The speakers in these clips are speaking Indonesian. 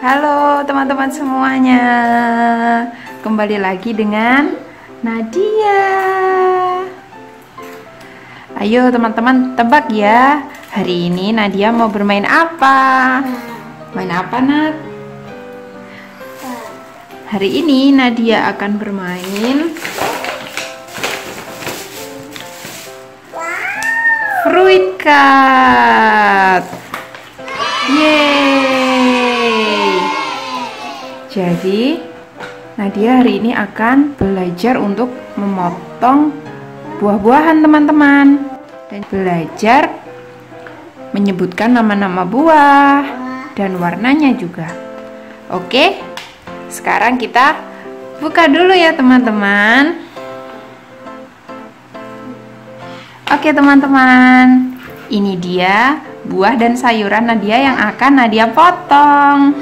Halo teman-teman semuanya, kembali lagi dengan Nadia. Ayo teman-teman tebak ya, hari ini Nadia mau bermain apa? Main apa, Nat? Hari ini Nadia akan bermain Fruit Card. Yeay! Jadi, Nadia hari ini akan belajar untuk memotong buah-buahan teman-teman, dan belajar menyebutkan nama-nama buah dan warnanya juga. Oke, sekarang kita buka dulu ya teman-teman. Oke teman-teman, ini dia buah dan sayuran Nadia yang akan Nadia potong.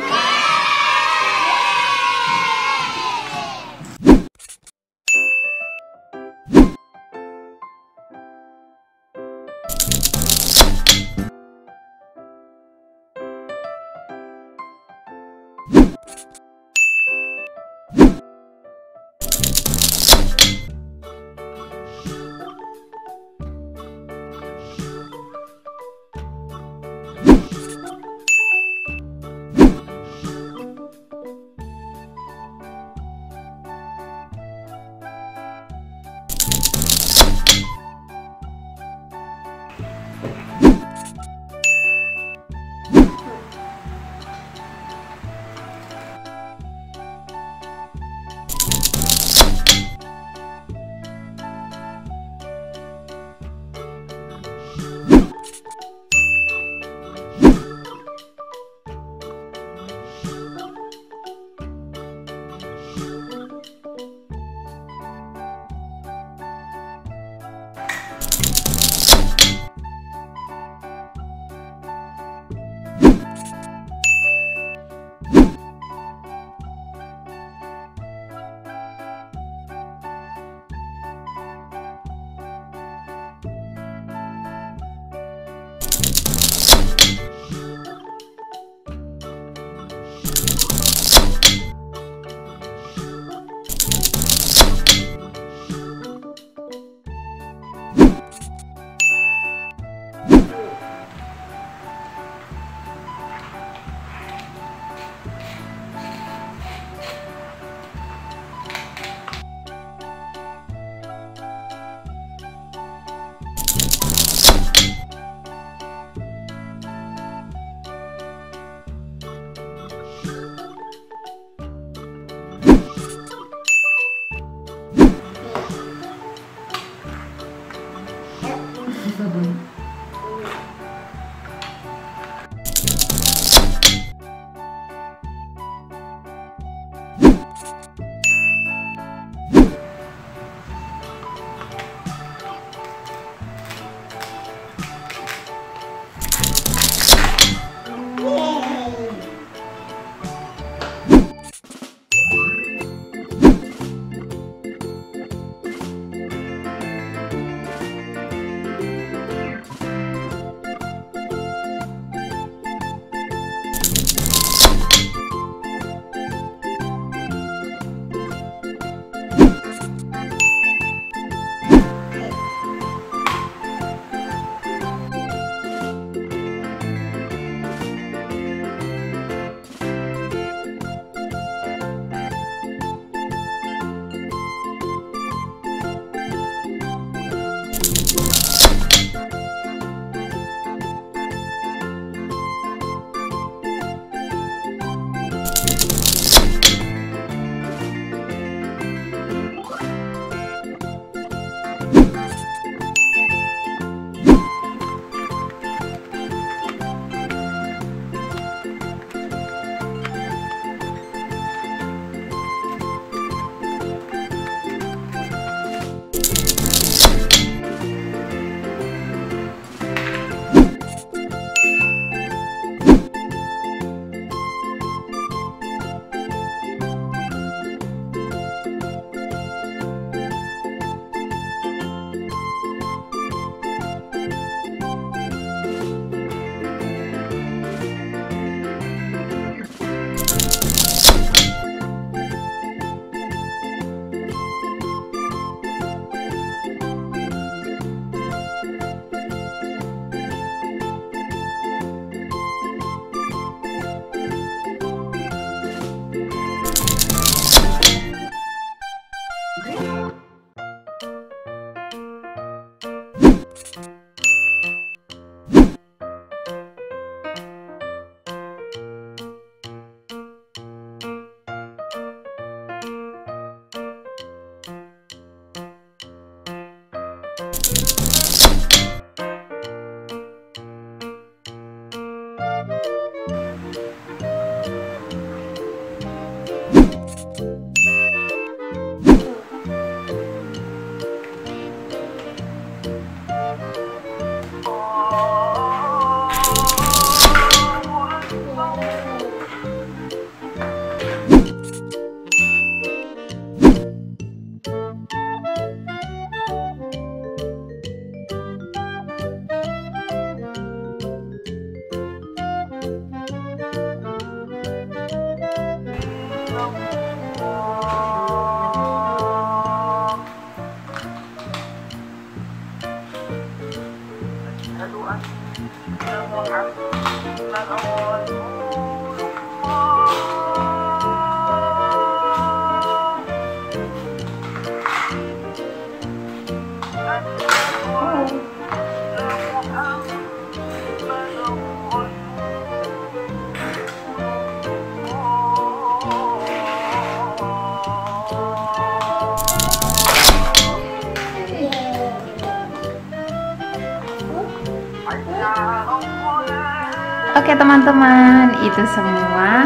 Oke teman-teman, itu semua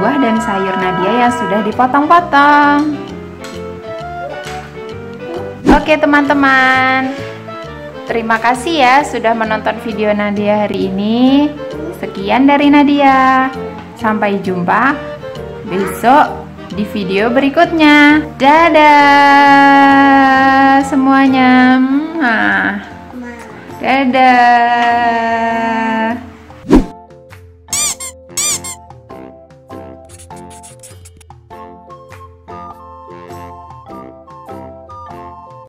buah dan sayur Nadia yang sudah dipotong-potong. Oke teman-teman, terima kasih ya sudah menonton video Nadia hari ini. Sekian dari Nadia. Sampai jumpa besok di video berikutnya. Dadah semuanya. Dadah.